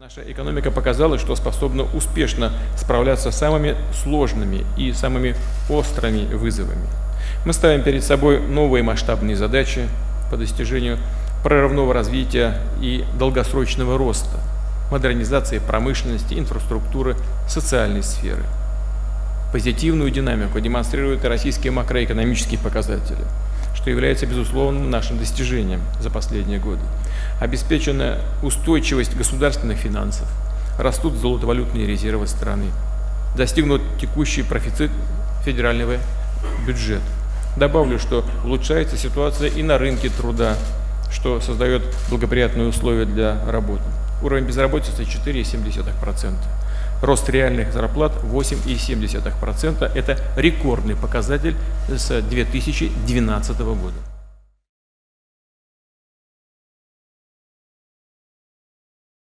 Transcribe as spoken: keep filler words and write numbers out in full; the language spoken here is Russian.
Наша экономика показала, что способна успешно справляться с самыми сложными и самыми острыми вызовами. Мы ставим перед собой новые масштабные задачи по достижению прорывного развития и долгосрочного роста, модернизации промышленности, инфраструктуры, социальной сферы. Позитивную динамику демонстрируют и российские макроэкономические показатели, что является безусловным нашим достижением за последние годы. Обеспечена устойчивость государственных финансов, растут золотовалютные резервы страны, достигнут текущий профицит федерального бюджета. Добавлю, что улучшается ситуация и на рынке труда, что создает благоприятные условия для работы. Уровень безработицы четыре и семь десятых процента. Рост реальных зарплат восемь и семь десятых процента – это рекордный показатель с две тысячи двенадцатого года.